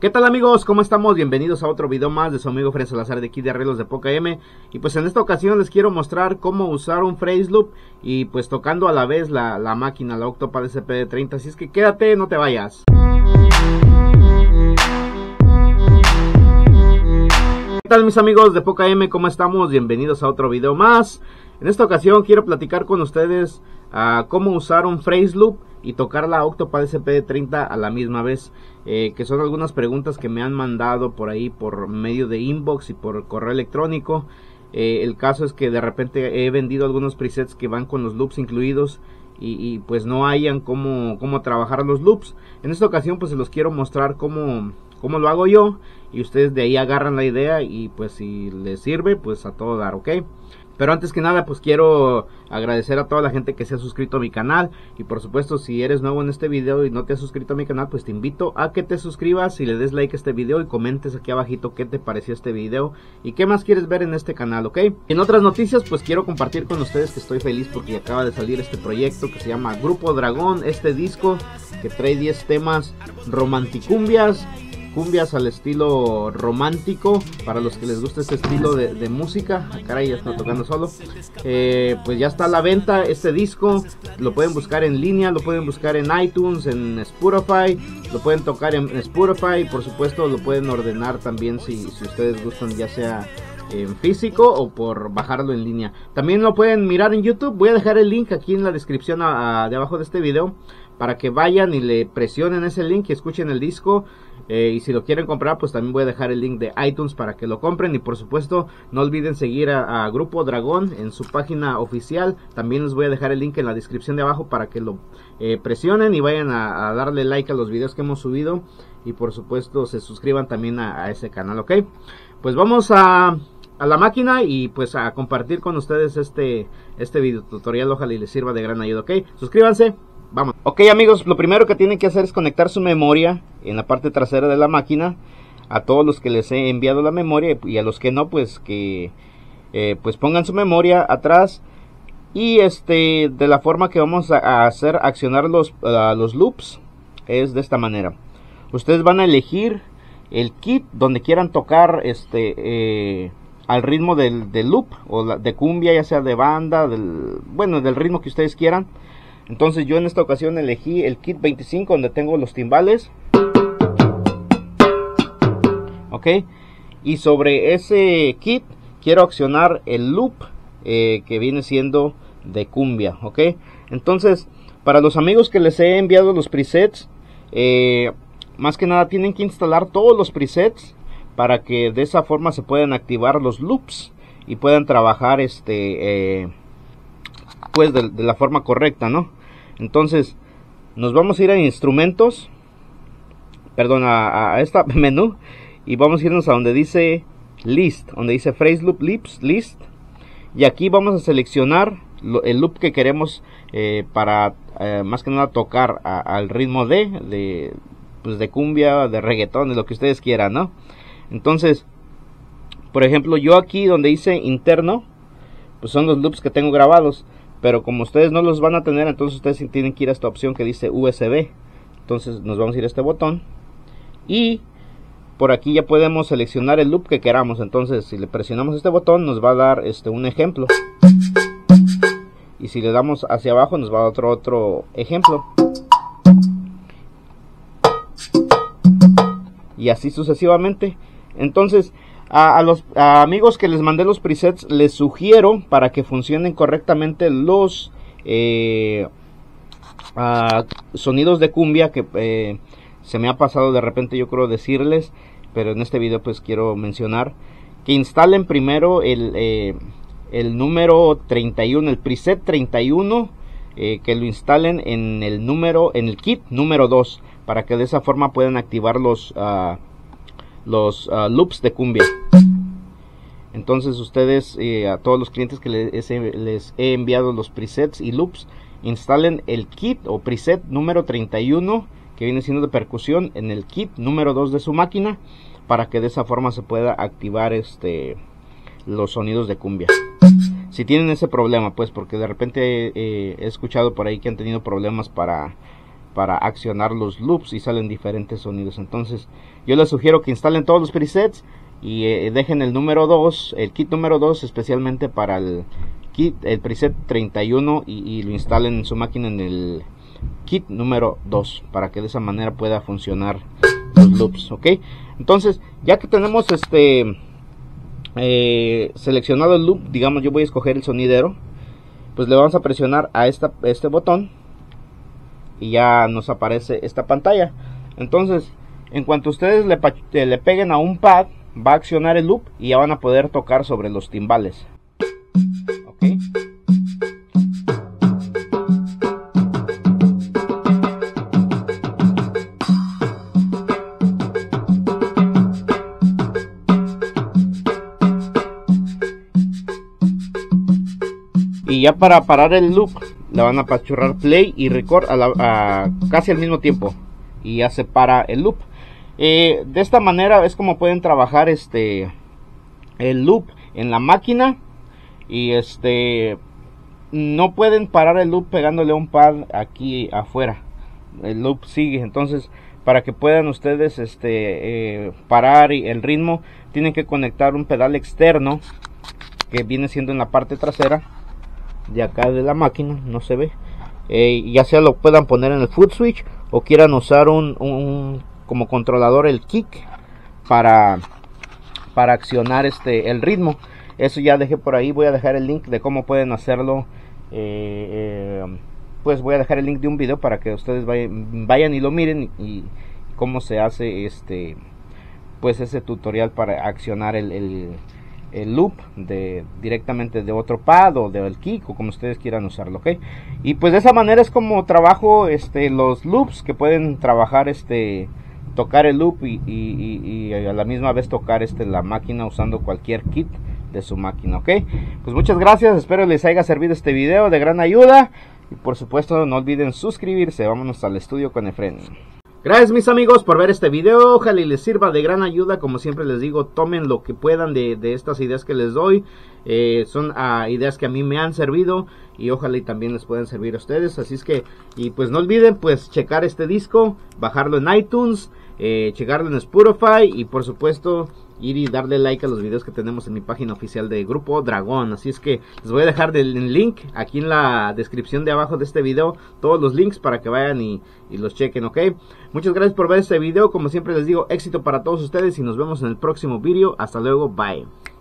¿Qué tal amigos? ¿Cómo estamos? Bienvenidos a otro video más de su amigo Efren Salazar de aquí de Arreglos de Poca M. Y pues en esta ocasión les quiero mostrar cómo usar un Phrase Loop y pues tocando a la vez la máquina, la OCTAPAD SPD-30. Así es que quédate, no te vayas. ¿Qué tal mis amigos de Poca M? ¿Cómo estamos? Bienvenidos a otro video más. En esta ocasión quiero platicar con ustedes cómo usar un Phrase Loop y tocar la OCTAPAD SPD-30 a la misma vez, que son algunas preguntas que me han mandado por ahí por medio de inbox y por correo electrónico. El caso es que de repente he vendido algunos presets que van con los loops incluidos y pues no hayan cómo trabajar los loops. En esta ocasión pues se los quiero mostrar cómo lo hago yo y ustedes de ahí agarran la idea y pues si les sirve pues a todo dar, ok. Pero antes que nada pues quiero agradecer a toda la gente que se ha suscrito a mi canal. Y por supuesto si eres nuevo en este video y no te has suscrito a mi canal, pues te invito a que te suscribas y le des like a este video y comentes aquí abajito qué te pareció este video y qué más quieres ver en este canal, ok. En otras noticias pues quiero compartir con ustedes que estoy feliz porque acaba de salir este proyecto que se llama Grupo Dragón. Este disco que trae 10 temas romanticumbias, cumbias al estilo romántico, para los que les gusta este estilo de música. Caray, ya está tocando solo. Pues ya está a la venta este disco. Lo pueden buscar en línea, lo pueden buscar en iTunes, en Spotify, lo pueden tocar en Spotify. Por supuesto lo pueden ordenar también si ustedes gustan, ya sea en físico o por bajarlo en línea. También lo pueden mirar en YouTube. Voy a dejar el link aquí en la descripción de abajo de este video para que vayan y le presionen ese link y escuchen el disco. Y si lo quieren comprar pues también voy a dejar el link de iTunes para que lo compren. Y por supuesto no olviden seguir a Grupo Dragón en su página oficial. También les voy a dejar el link en la descripción de abajo para que lo presionen y vayan a darle like a los videos que hemos subido. Y por supuesto se suscriban también a ese canal, ok. Pues vamos a la máquina y pues a compartir con ustedes este video tutorial. Ojalá y les sirva de gran ayuda, ok. Suscríbanse. Vamos. Ok amigos, lo primero que tienen que hacer es conectar su memoria en la parte trasera de la máquina. A todos los que les he enviado la memoria y a los que no, pues que pues pongan su memoria atrás. Y de la forma que vamos a hacer accionar los loops es de esta manera. Ustedes van a elegir el kit donde quieran tocar al ritmo del loop o de cumbia, ya sea de banda, del ritmo que ustedes quieran. Entonces yo en esta ocasión elegí el kit 25 donde tengo los timbales. Ok. Y sobre ese kit quiero accionar el loop que viene siendo de cumbia. Ok. Entonces para los amigos que les he enviado los presets, más que nada tienen que instalar todos los presets para que de esa forma se puedan activar los loops y puedan trabajar pues de la forma correcta, ¿no? Entonces nos vamos a ir a instrumentos, perdón, a este menú, y vamos a irnos a donde dice list, donde dice phrase loop list, y aquí vamos a seleccionar el loop que queremos para más que nada tocar al ritmo de cumbia, de reggaetón, de lo que ustedes quieran, ¿no? Entonces por ejemplo yo aquí donde dice interno pues son los loops que tengo grabados. Pero como ustedes no los van a tener, entonces ustedes tienen que ir a esta opción que dice USB. Entonces nos vamos a ir a este botón. Y por aquí ya podemos seleccionar el loop que queramos. Entonces si le presionamos este botón nos va a dar un ejemplo. Y si le damos hacia abajo nos va a dar otro ejemplo. Y así sucesivamente. Entonces a los amigos que les mandé los presets les sugiero, para que funcionen correctamente los sonidos de cumbia que se me ha pasado de repente, yo creo decirles, pero en este video pues quiero mencionar que instalen primero el número 31, el preset 31, que lo instalen en el kit número 2, para que de esa forma puedan activar los loops de cumbia. Entonces ustedes, a todos los clientes que les he enviado los presets y loops, instalen el kit o preset número 31 que viene siendo de percusión en el kit número 2 de su máquina, para que de esa forma se pueda activar los sonidos de cumbia. Si tienen ese problema, pues porque de repente he escuchado por ahí que han tenido problemas para para accionar los loops y salen diferentes sonidos. Entonces yo les sugiero que instalen todos los presets y dejen el número 2, el kit número 2 especialmente para el kit, el preset 31, y lo instalen en su máquina en el kit número 2 para que de esa manera pueda funcionar los loops, ok. Entonces ya que tenemos seleccionado el loop, digamos yo voy a escoger el sonidero, pues le vamos a presionar a este botón y ya nos aparece esta pantalla. Entonces en cuanto ustedes le peguen a un pad, va a accionar el loop y ya van a poder tocar sobre los timbales, ok. Y ya para parar el loop le van a apachurrar play y record casi al mismo tiempo y ya se para el loop. De esta manera es como pueden trabajar el loop en la máquina, y no pueden parar el loop pegándole un pad aquí afuera, el loop sigue. Entonces para que puedan ustedes parar el ritmo tienen que conectar un pedal externo que viene siendo en la parte trasera de acá de la máquina, no se ve, ya sea lo puedan poner en el foot switch o quieran usar un como controlador el kick para accionar el ritmo. Eso ya dejé por ahí, voy a dejar el link de cómo pueden hacerlo, pues voy a dejar el link de un video para que ustedes vayan y lo miren y cómo se hace pues ese tutorial para accionar el loop directamente de otro pad o del kick o como ustedes quieran usarlo, ok. Y pues de esa manera es como trabajo los loops, que pueden trabajar tocar el loop y a la misma vez tocar la máquina usando cualquier kit de su máquina, ok. Pues muchas gracias, espero les haya servido este video de gran ayuda y por supuesto no olviden suscribirse. Vámonos al estudio con Efren. Gracias mis amigos por ver este video, ojalá y les sirva de gran ayuda. Como siempre les digo, tomen lo que puedan de estas ideas que les doy, son ideas que a mí me han servido y ojalá y también les puedan servir a ustedes. Así es que, y pues no olviden pues checar este disco, bajarlo en iTunes, checarlo en Spotify y por supuesto ir y darle like a los videos que tenemos en mi página oficial de Grupo Dragón. Así es que les voy a dejar el link aquí en la descripción de abajo de este video, todos los links para que vayan y los chequen, ok. Muchas gracias por ver este video, como siempre les digo, éxito para todos ustedes y nos vemos en el próximo video. Hasta luego, bye.